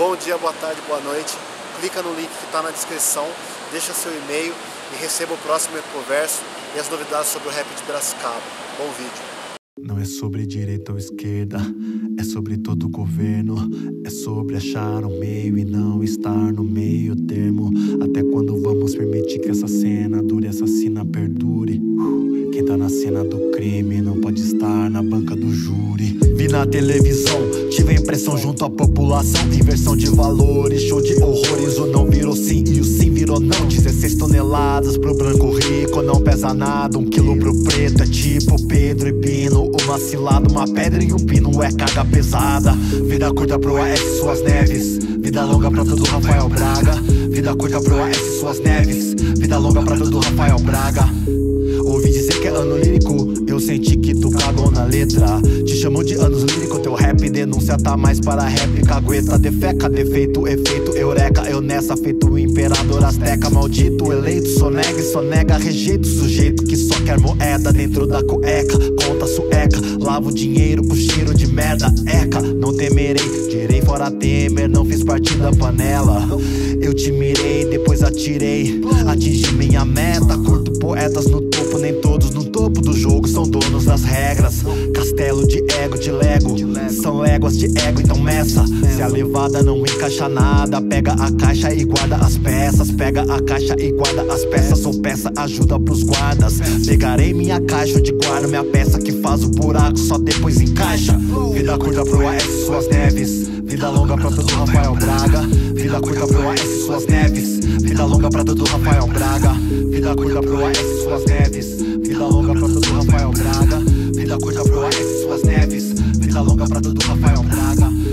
bom dia, boa tarde, boa noite. Clica no link que está na descrição, deixa seu e-mail e receba o próximo Epoverse e as novidades sobre o rap de Piracicaba. Bom vídeo. Não é sobre direita ou esquerda, é sobre todo governo. É sobre achar um meio e não estar no meio termo. Até quando vamos permitir que essa cena dure, essa sina perdure? Quem tá na cena do crime não pode estar na banca do júri. Vi na televisão, tive a impressão junto à população. Inversão de valores, show de horrores. O não virou sim e o sim virou não. 16 toneladas pro branco rico, não pesa nada. 1 quilo pro preto é tipo Pedro e Pino. Uma cilada, uma pedra e um pino é carga pesada. Vida curta pro AES, suas neves. Vida longa pra todo Rafael Braga. Vida curta pro AES, suas neves. Vida longa pra todo Rafael Braga. Ouvi dizer que é ano lírico, eu senti que tu cagou na letra. Te chamam de anos lírico, teu rap denúncia tá mais para rap. Cagueta, defeca, defeito, efeito, eureka. Eu nessa, feito imperador azteca. Maldito, eleito, sonega e sonega. Rejeito o sujeito que só quer moeda dentro da cueca. Conta sueca, lava o dinheiro com cheiro de merda. Eca, não temerei, tirei fora Temer, não fiz parte da panela. Eu te mirei, depois atirei, atingi minha meta. Curto poetas no topo, nem todos no topo do jogo são donos das regras. Castelo de ego, de lego, são léguas de ego, então meça. Se a levada não encaixa nada, pega a caixa e guarda as peças. Pega a caixa e guarda as peças, sou peça, ajuda pros guardas. Pegarei minha caixa onde guardo minha peça, que faz o buraco, só depois encaixa. Vida curta pro AES, suas neves. Vida longa pra todo Rafael Braga. Vida curta pro AES, suas neves. Vida longa pra todo Rafael Braga. Vida curta pro AES, suas neves. Vida longa pra todo Rafael Braga. Vida curta pro AES, suas neves. Vida longa pra todo Rafael Braga.